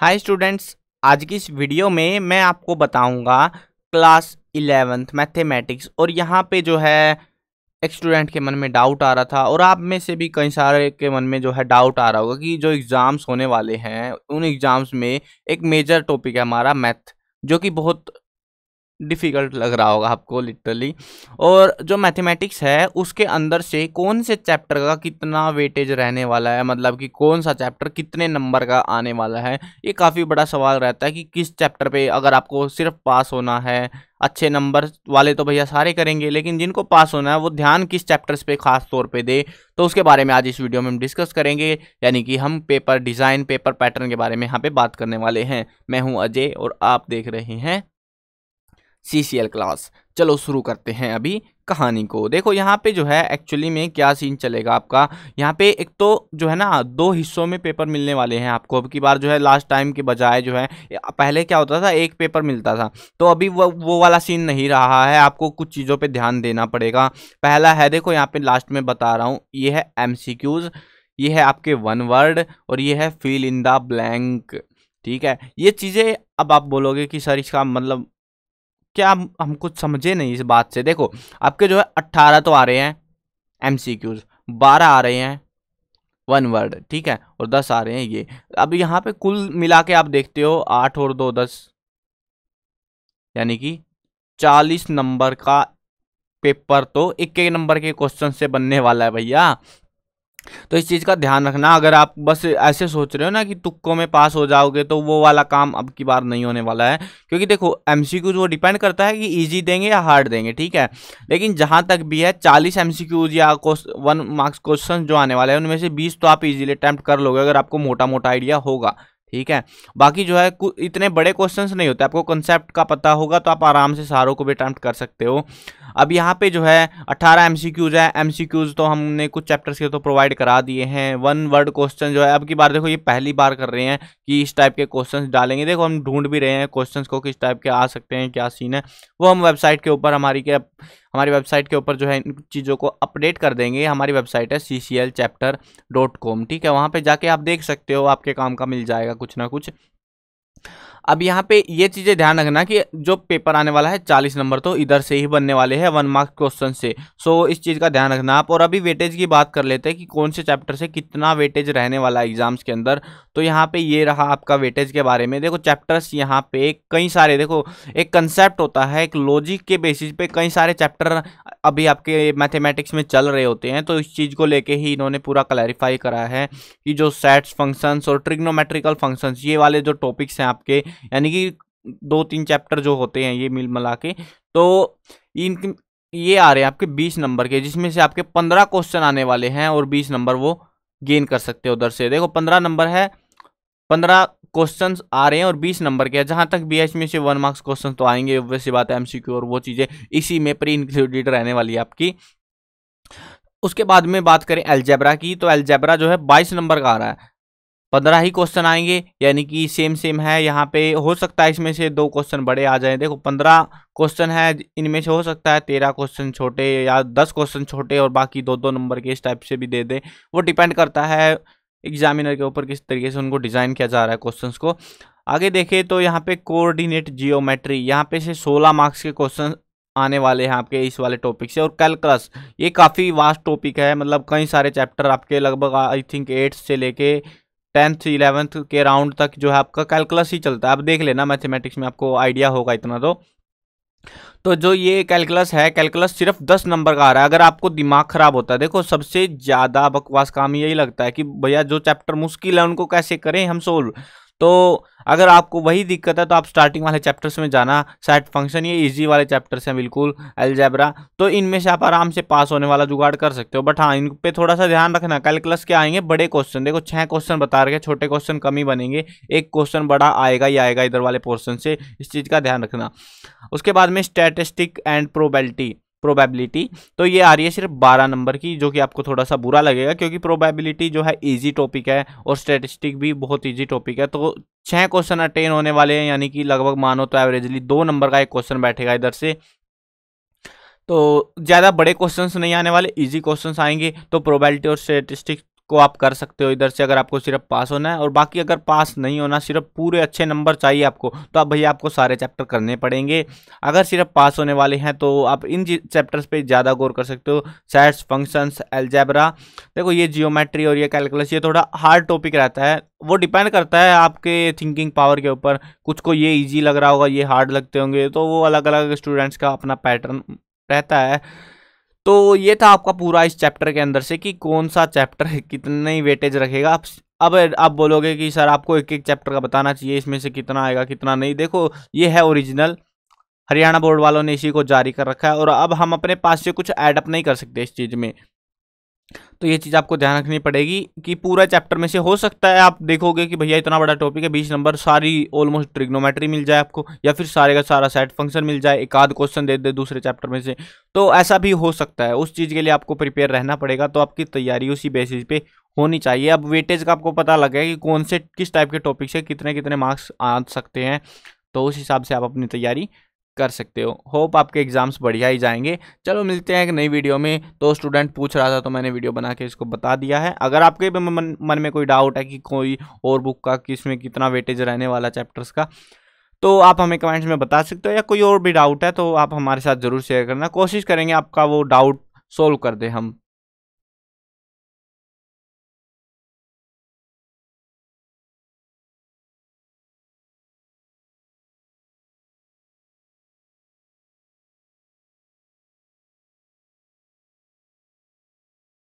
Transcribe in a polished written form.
Hi students, आज की इस वीडियो में मैं आपको बताऊंगा क्लास 11th मैथमेटिक्स। और यहाँ पे जो है एक स्टूडेंट के मन में डाउट आ रहा था और आप में से भी कई सारे के मन में जो है डाउट आ रहा होगा कि जो एग्ज़ाम्स होने वाले हैं उन एग्ज़ाम्स में एक मेजर टॉपिक है हमारा मैथ, जो कि बहुत डिफ़िकल्ट लग रहा होगा आपको लिटरली। और जो मैथमेटिक्स है उसके अंदर से कौन से चैप्टर का कितना वेटेज रहने वाला है, मतलब कि कौन सा चैप्टर कितने नंबर का आने वाला है, ये काफ़ी बड़ा सवाल रहता है कि किस चैप्टर पे अगर आपको सिर्फ पास होना है। अच्छे नंबर वाले तो भैया सारे करेंगे, लेकिन जिनको पास होना है वो ध्यान किस चैप्टर्स पे खास तौर पे दे, तो उसके बारे में आज इस वीडियो में हम डिस्कस करेंगे। यानी कि हम पेपर डिज़ाइन, पेपर पैटर्न के बारे में यहाँ पे बात करने वाले हैं। मैं हूँ अजय और आप देख रहे हैं CCL क्लास। चलो शुरू करते हैं अभी कहानी को। देखो यहाँ पे जो है एक्चुअली में क्या सीन चलेगा आपका। यहाँ पे एक तो जो है ना दो हिस्सों में पेपर मिलने वाले हैं आपको अब की बार। जो है लास्ट टाइम के बजाय जो है पहले क्या होता था, एक पेपर मिलता था, तो अभी वो वाला सीन नहीं रहा है। आपको कुछ चीज़ों पे ध्यान देना पड़ेगा। पहला है, देखो यहाँ पे लास्ट में बता रहा हूँ, ये है MCQs, ये है आपके वन वर्ड और ये है फिल इन द ब्लैंक। ठीक है, ये चीज़ें अब आप बोलोगे कि सर इसका मतलब क्या, हम कुछ समझे नहीं इस बात से। देखो आपके जो है 18 तो आ रहे हैं MCQs, 12 आ रहे हैं वन वर्ड, ठीक है, और 10 आ रहे हैं ये। अब यहाँ पे कुल मिला के आप देखते हो 8 और 2 10, यानी कि 40 नंबर का पेपर तो एक एक नंबर के क्वेश्चन से बनने वाला है भैया। तो इस चीज़ का ध्यान रखना। अगर आप बस ऐसे सोच रहे हो ना कि तुक्कों में पास हो जाओगे, तो वो वाला काम अब की बार नहीं होने वाला है। क्योंकि देखो MCQs वो डिपेंड करता है कि इजी देंगे या हार्ड देंगे, ठीक है। लेकिन जहाँ तक भी है 40 MCQs या 1 मार्क्स क्वेश्चन जो आने वाले हैं उनमें से 20 तो आप इजीली अटैम्प्ट कर लोगे अगर आपको मोटा मोटा आइडिया होगा, ठीक है। बाकी जो है इतने बड़े क्वेश्चंस नहीं होते, आपको कॉन्सेप्ट का पता होगा तो आप आराम से सारों को भी अटैम्प्ट कर सकते हो। अब यहाँ पे जो है 18 MCQs है। MCQs तो हमने कुछ चैप्टर्स के तो प्रोवाइड करा दिए हैं। वन वर्ड क्वेश्चन जो है अब की बार, देखो ये पहली बार कर रहे हैं कि इस टाइप के क्वेश्चंस डालेंगे। देखो हम ढूंढ भी रहे हैं क्वेश्चन को किस टाइप के आ सकते हैं, क्या सीन है, वो हम वेबसाइट के ऊपर हमारी वेबसाइट के ऊपर जो है इन चीज़ों को अपडेट कर देंगे। हमारी वेबसाइट है cclchapter.com, ठीक है। वहाँ पे जाके आप देख सकते हो, आपके काम का मिल जाएगा कुछ ना कुछ। अब यहाँ पे ये चीज़ें ध्यान रखना कि जो पेपर आने वाला है 40 नंबर तो इधर से ही बनने वाले हैं, 1 मार्क्स क्वेश्चन से। सो इस चीज़ का ध्यान रखना आप। और अभी वेटेज की बात कर लेते हैं कि कौन से चैप्टर से कितना वेटेज रहने वाला है एग्जाम्स के अंदर। तो यहाँ पे ये रहा आपका वेटेज के बारे में। देखो चैप्टर्स यहाँ पे कई सारे, देखो एक कंसेप्ट होता है, एक लॉजिक के बेसिस पे कई सारे चैप्टर अभी आपके मैथमेटिक्स में चल रहे होते हैं। तो इस चीज़ को लेके ही इन्होंने पूरा क्लैरिफाई करा है कि जो सेट्स फंक्शंस और ट्रिग्नोमेट्रिकल फंक्शंस, ये वाले जो टॉपिक्स हैं आपके, यानी कि 2-3 चैप्टर जो होते हैं ये मिल मिला के, तो इन ये आ रहे हैं आपके 20 नंबर के, जिसमें से आपके 15 क्वेश्चन आने वाले हैं और 20 नंबर वो गेन कर सकते हो उधर से। देखो 15 नंबर है, 15 क्वेश्चन आ रहे हैं और 20 नंबर के। जहाँ तक भी है इसमें से 1 मार्क्स क्वेश्चन तो आएंगे, वैसी बात है। MCQ और वो चीज़ें इसी में प्री इंक्लूडेड रहने वाली है आपकी। उसके बाद में बात करें अलजेब्रा की, तो अलजेब्रा जो है 22 नंबर का आ रहा है, 15 ही क्वेश्चन आएंगे, यानी कि सेम है। यहाँ पे हो सकता है इसमें से 2 क्वेश्चन बड़े आ जाएं। देखो 15 क्वेश्चन है, इनमें से हो सकता है 13 क्वेश्चन छोटे या 10 क्वेश्चन छोटे और बाकी 2-2 नंबर के इस टाइप से भी दे दे। वो डिपेंड करता है एग्जामिनर के ऊपर किस तरीके से उनको डिज़ाइन किया जा रहा है क्वेश्चन को। आगे देखें तो यहाँ पे कोऑर्डिनेट जियोमेट्री, यहाँ पे से 16 मार्क्स के क्वेश्चन आने वाले हैं आपके इस वाले टॉपिक से। और कैलकुलस, ये काफ़ी वास्ट टॉपिक है, मतलब कई सारे चैप्टर आपके लगभग आई थिंक 8th से लेके 10th 11th के राउंड तक जो है आपका कैलकुलस ही चलता है। आप देख लेना, मैथमेटिक्स में आपको आइडिया होगा इतना तो जो ये कैलकुलस है, कैलकुलस सिर्फ 10 नंबर का आ रहा है। अगर आपको दिमाग खराब होता है, देखो सबसे ज़्यादा बकवास काम यही लगता है कि भैया जो चैप्टर मुश्किल है उनको कैसे करें हम सोल्व। तो अगर आपको वही दिक्कत है तो आप स्टार्टिंग वाले चैप्टर्स में जाना। सेट फंक्शन ये इजी वाले चैप्टर्स हैं बिल्कुल, अलजेब्रा, तो इनमें से आप आराम से पास होने वाला जुगाड़ कर सकते हो। बट हाँ, इन पे थोड़ा सा ध्यान रखना। कैलकुलस के आएंगे बड़े क्वेश्चन, देखो 6 क्वेश्चन बता रहे हैं, छोटे क्वेश्चन कम ही बनेंगे, 1 क्वेश्चन बड़ा आएगा ही आएगा इधर वाले पोर्सन से। इस चीज़ का ध्यान रखना। उसके बाद में स्टैटिस्टिक एंड प्रोबेबिलिटी, तो ये आ रही है सिर्फ 12 नंबर की, जो कि आपको थोड़ा सा बुरा लगेगा क्योंकि प्रोबेबिलिटी जो है इजी टॉपिक है और स्टैटिस्टिक भी बहुत इजी टॉपिक है। तो 6 क्वेश्चन अटेन होने वाले हैं, यानी कि लगभग मानो तो एवरेजली 2 नंबर का एक क्वेश्चन बैठेगा इधर से। तो ज़्यादा बड़े क्वेश्चंस नहीं आने वाले, इजी क्वेश्चंस आएंगे। तो प्रोबेबिलिटी और स्टैटिस्टिक्स को आप कर सकते हो इधर से, अगर आपको सिर्फ पास होना है। और बाकी अगर पास नहीं होना, सिर्फ पूरे अच्छे नंबर चाहिए आपको, तो अब भैया आपको सारे चैप्टर करने पड़ेंगे। अगर सिर्फ पास होने वाले हैं तो आप इन चैप्टर्स पे ज़्यादा गौर कर सकते हो। सेट्स, फंक्शंस, एलजेब्रा, देखो ये जियोमेट्री और ये कैलकुलस, ये थोड़ा हार्ड टॉपिक रहता है। वो डिपेंड करता है आपके थिंकिंग पावर के ऊपर। कुछ को ये ईजी लग रहा होगा, ये हार्ड लगते होंगे, तो वो अलग अलग स्टूडेंट्स का अपना पैटर्न रहता है। तो ये था आपका पूरा इस चैप्टर के अंदर से कि कौन सा चैप्टर कितनी वेटेज रखेगा। अब आप बोलोगे कि सर आपको एक एक चैप्टर का बताना चाहिए, इसमें से कितना आएगा कितना नहीं। देखो ये है ओरिजिनल, हरियाणा बोर्ड वालों ने इसी को जारी कर रखा है और अब हम अपने पास से कुछ ऐडअप नहीं कर सकते इस चीज़ में। तो ये चीज़ आपको ध्यान रखनी पड़ेगी कि पूरा चैप्टर में से हो सकता है आप देखोगे कि भैया इतना बड़ा टॉपिक है, 20 नंबर सारी ऑलमोस्ट ट्रिग्नोमेट्री मिल जाए आपको, या फिर सारे का सारा सेट फंक्शन मिल जाए, एक आध क्वेश्चन दे दे दूसरे चैप्टर में से, तो ऐसा भी हो सकता है। उस चीज़ के लिए आपको प्रिपेयर रहना पड़ेगा, तो आपकी तैयारी उसी बेसिस पे होनी चाहिए। अब वेटेज का आपको पता लग गया कि कौन से किस टाइप के टॉपिक से कितने कितने मार्क्स आ सकते हैं, तो उस हिसाब से आप अपनी तैयारी कर सकते हो। होप आपके एग्जाम्स बढ़िया ही जाएंगे। चलो मिलते हैं एक नई वीडियो में। तो स्टूडेंट पूछ रहा था तो मैंने वीडियो बना के इसको बता दिया है। अगर आपके मन में कोई डाउट है कि कोई और बुक का किस में कितना वेटेज रहने वाला चैप्टर्स का, तो आप हमें कमेंट्स में बता सकते हो, या कोई और भी डाउट है तो आप हमारे साथ ज़रूर शेयर करना, कोशिश करेंगे आपका वो डाउट सोल्व कर दें हम।